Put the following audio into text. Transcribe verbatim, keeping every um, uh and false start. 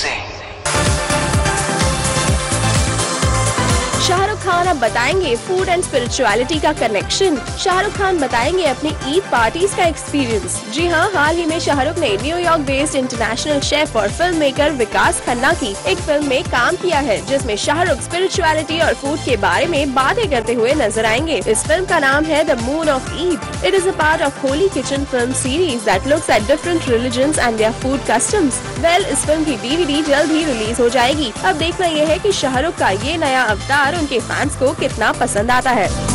से। शाहरुख खान अब बताएंगे फूड एंड स्पिरिचुअलिटी का कनेक्शन। शाहरुख खान बताएंगे अपनी ईद पार्टीज का एक्सपीरियंस। जी हाँ, हाल ही में शाहरुख ने न्यूयॉर्क बेस्ड इंटरनेशनल शेफ और फिल्म मेकर विकास खन्ना की एक फिल्म में काम किया है, जिसमें शाहरुख स्पिरिचुअलिटी और फूड के बारे में बातें करते हुए नजर आएंगे। इस फिल्म का नाम है the moon of Eid. It is a part of holy kitchen film series that looks at different religions and their food customs. Well, इस फिल्म की डीवीडी जल्द ही रिलीज हो जाएगी। अब देखना यह है कि शाहरुख का ये नया अवतार उनके फैंस को कितना पसंद आता है।